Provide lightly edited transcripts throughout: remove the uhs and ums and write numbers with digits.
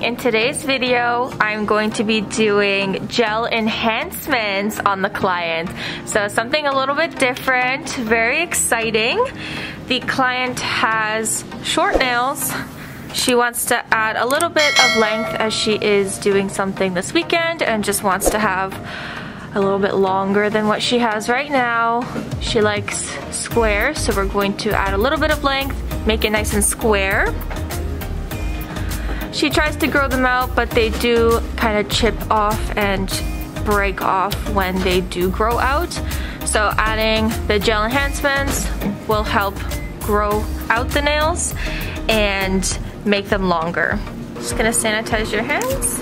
In today's video, I'm going to be doing gel enhancements on the client. So something a little bit different, very exciting. The client has short nails. She wants to add a little bit of length as she is doing something this weekend and just wants to have a little bit longer than what she has right now. She likes square, so we're going to add a little bit of length, make it nice and square. She tries to grow them out, but they do kind of chip off and break off when they do grow out. So adding the gel enhancements will help grow out the nails and make them longer. Just gonna sanitize your hands.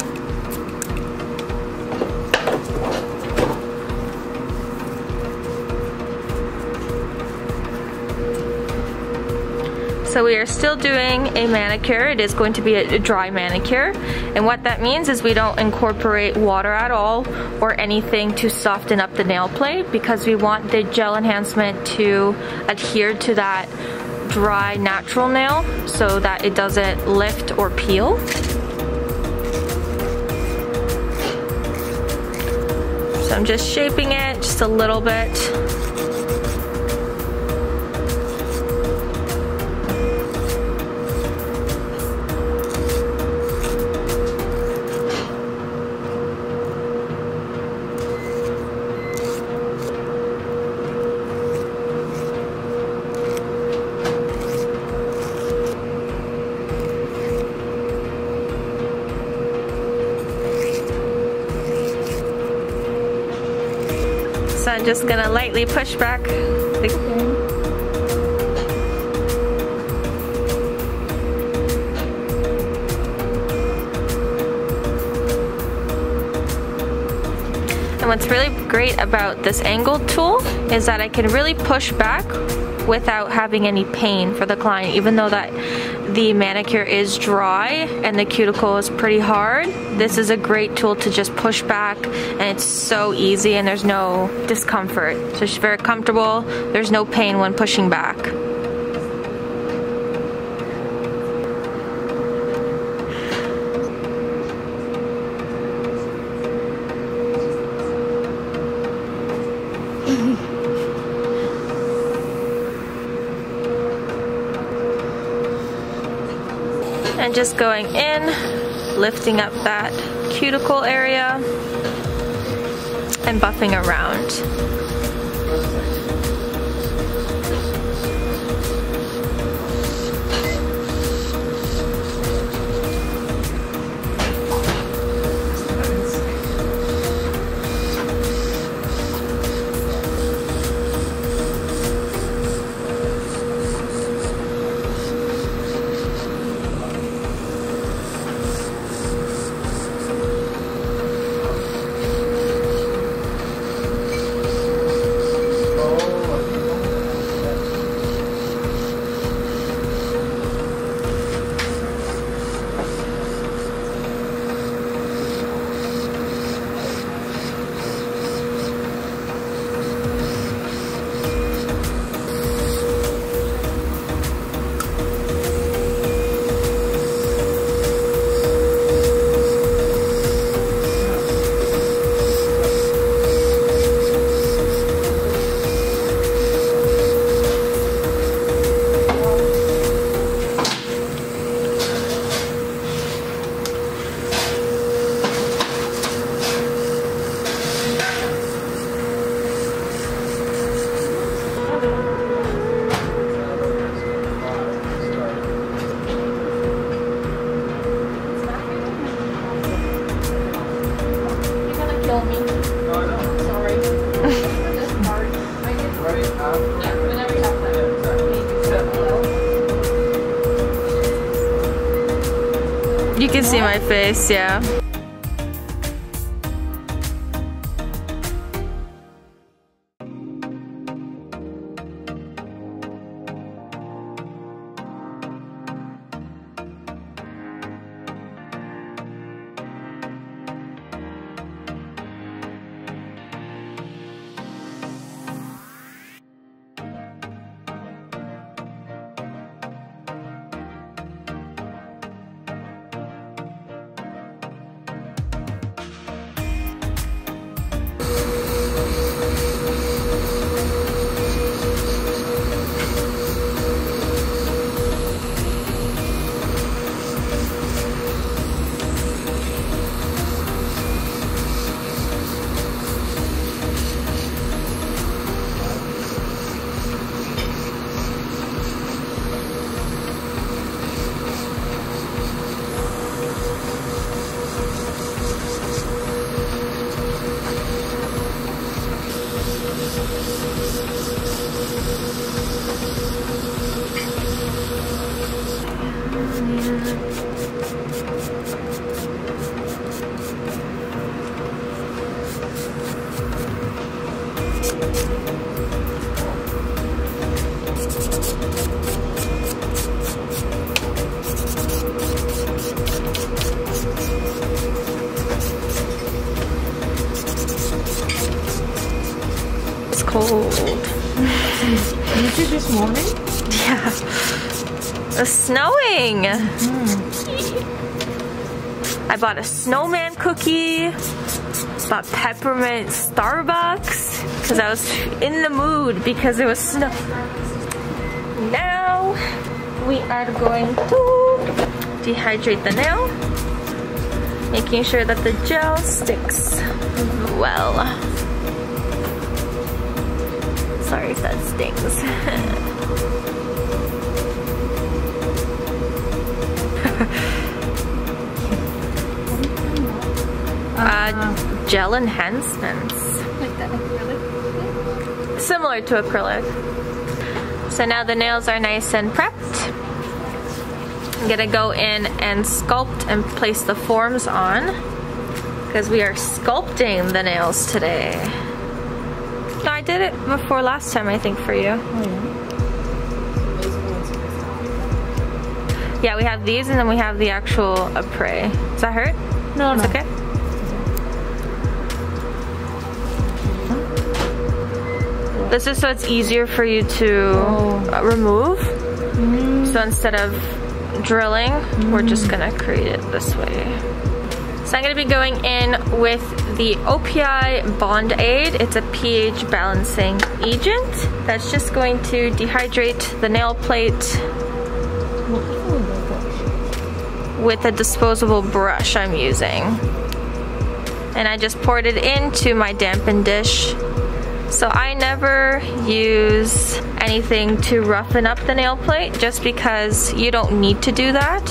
So we are still doing a manicure. It is going to be a dry manicure. And what that means is we don't incorporate water at all or anything to soften up the nail plate because we want the gel enhancement to adhere to that dry natural nail so that it doesn't lift or peel. So I'm just shaping it just a little bit. So I'm just gonna lightly push back the And what's really great about this angled tool is that I can really push back without having any pain for the client. Even though that the manicure is dry and the cuticle is pretty hard, this is a great tool to just push back, and it's so easy and there's no discomfort. So she's very comfortable, there's no pain when pushing back. And just going in, lifting up that cuticle area and buffing around. You can see my face, yeah. It's cold. Is it this morning? Yeah. It's snowing. I bought a snowman cookie, bought peppermint Starbucks because I was in the mood because it was snow. Now we are going to dehydrate the nail, making sure that the gel sticks well. Sorry if that stings. Gel enhancements. Like the acrylic? Similar to acrylic. So now the nails are nice and prepped. I'm gonna go in and sculpt and place the forms on because we are sculpting the nails today. No, I did it before last time, I think, for you. Yeah, we have these and then we have the actual après. Does that hurt? No, it's okay. That's just so it's easier for you to remove. So instead of drilling, we're just gonna create it this way. So I'm gonna be going in with the OPI Bond Aid. It's a pH balancing agent that's just going to dehydrate the nail plate with a disposable brush I'm using. And I just poured it into my dampened dish. So I never use anything to roughen up the nail plate just because you don't need to do that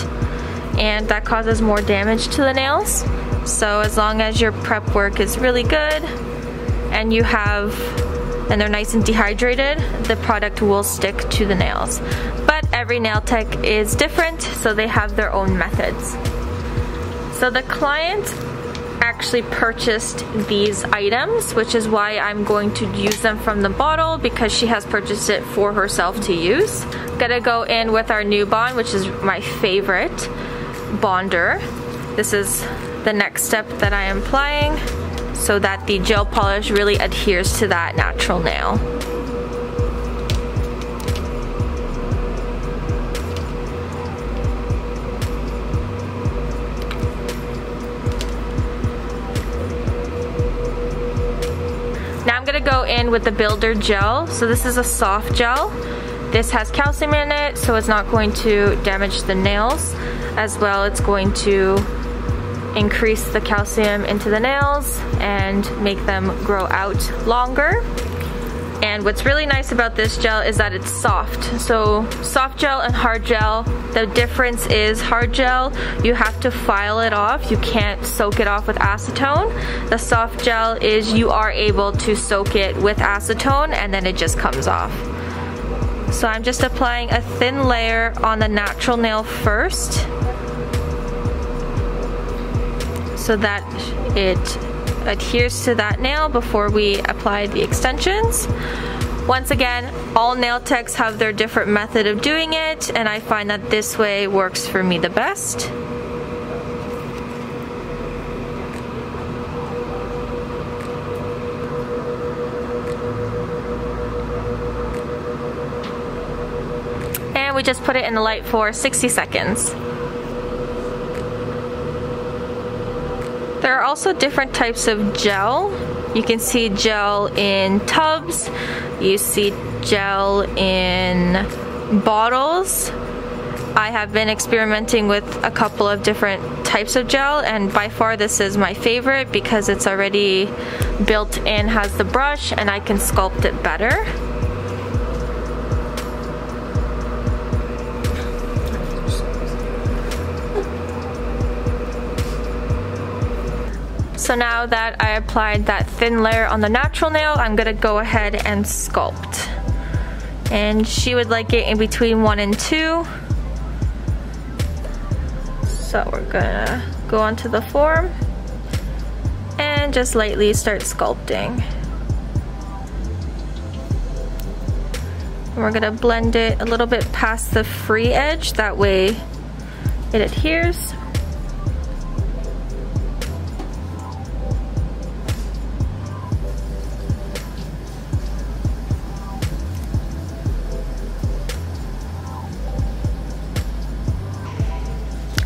and that causes more damage to the nails. So as long as your prep work is really good and you have, and they're nice and dehydrated, the product will stick to the nails. But every nail tech is different, so they have their own methods. So the client actually purchased these items, which is why I'm going to use them from the bottle because she has purchased it for herself to use. I'm gonna go in with our new bond, which is my favorite bonder. This is the next step that I am applying so that the gel polish really adheres to that natural nail. Go in with the builder gel. So this is a soft gel. This has calcium in it, so it's not going to damage the nails. As well, it's going to increase the calcium into the nails and make them grow out longer. And what's really nice about this gel is that it's soft. So soft gel and hard gel, the difference is hard gel, you have to file it off. You can't soak it off with acetone. The soft gel is you are able to soak it with acetone and then it just comes off. So I'm just applying a thin layer on the natural nail first so that it adheres to that nail before we apply the extensions. Once again, all nail techs have their different method of doing it, and I find that this way works for me the best. And we just put it in the light for 60 seconds. There are also different types of gel. You can see gel in tubs, you see gel in bottles. I have been experimenting with a couple of different types of gel, and by far this is my favorite because it's already built in, has the brush, and I can sculpt it better. So now that I applied that thin layer on the natural nail, I'm gonna go ahead and sculpt. And she would like it in between 1 and 2. So we're gonna go onto the form and just lightly start sculpting. And we're gonna blend it a little bit past the free edge, that way it adheres.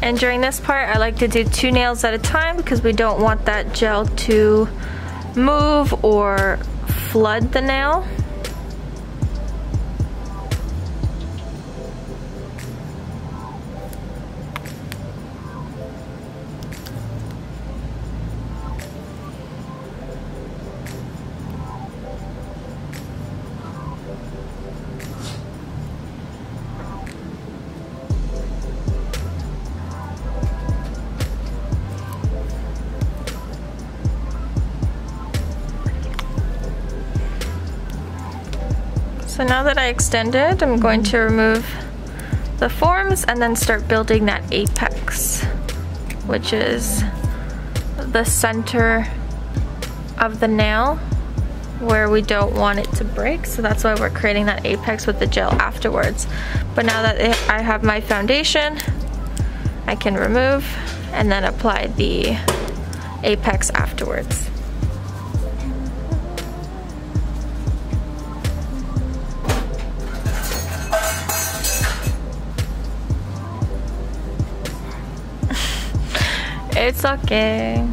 And during this part, I like to do 2 nails at a time because we don't want that gel to move or flood the nail. So now that I extended, I'm going to remove the forms and then start building that apex, which is the center of the nail where we don't want it to break. So that's why we're creating that apex with the gel afterwards. But now that I have my foundation, I can remove and then apply the apex afterwards. It's okay.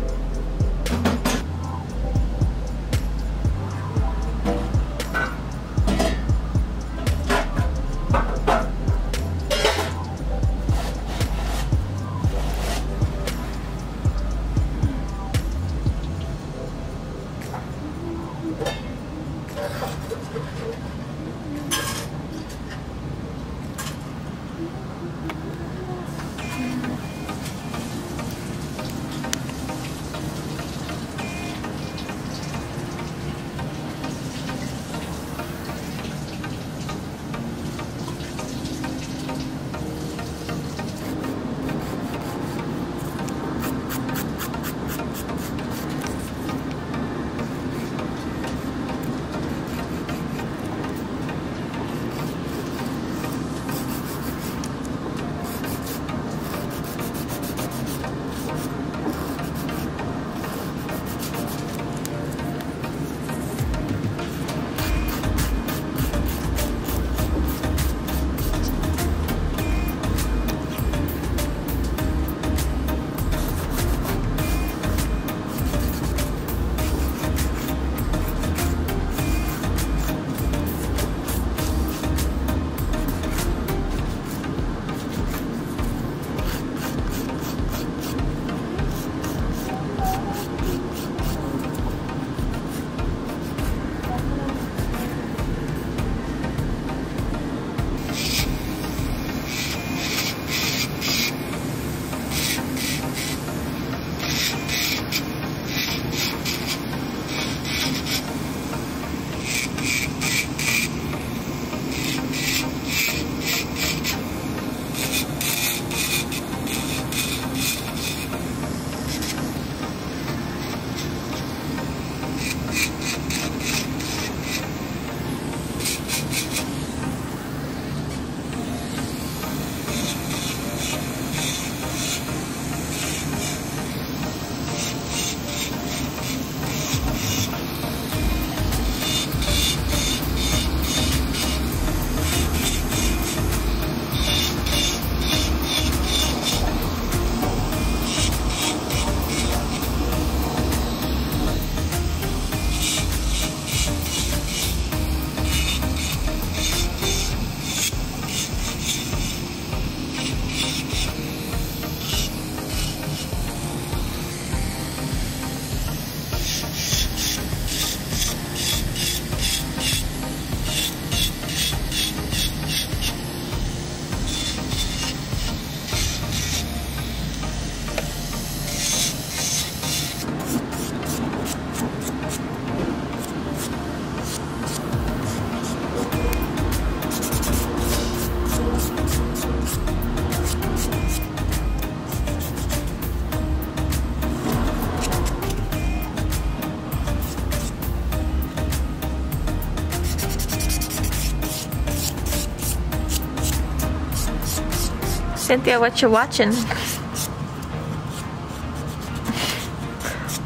Cynthia, what you watching?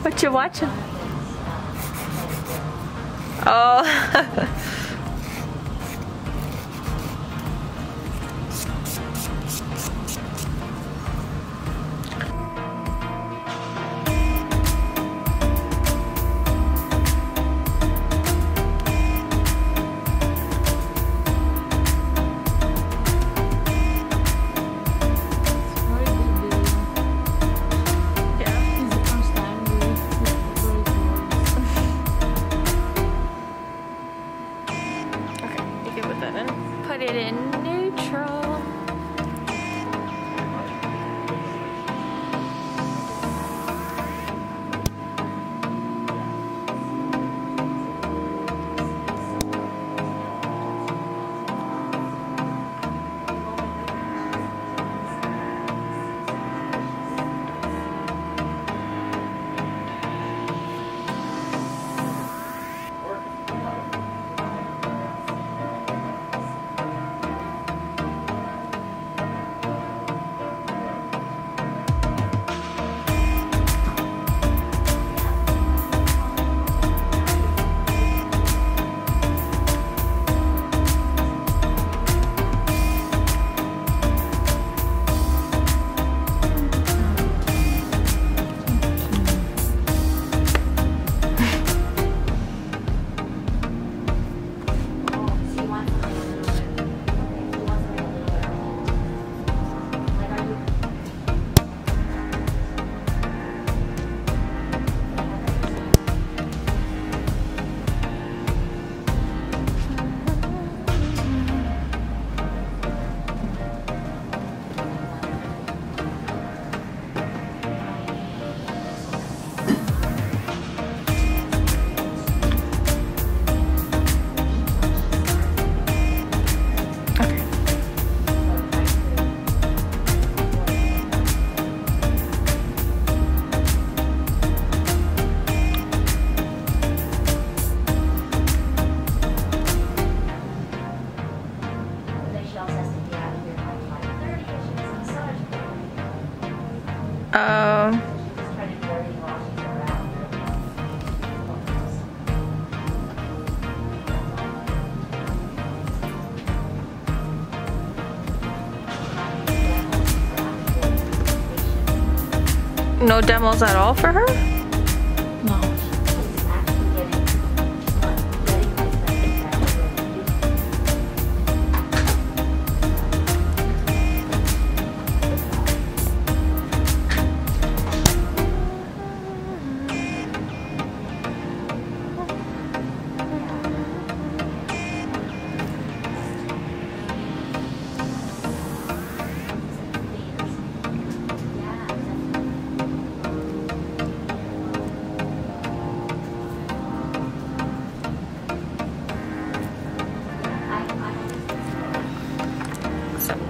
What you watching? Oh. No demos at all for her? No.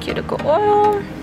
Cuticle oil.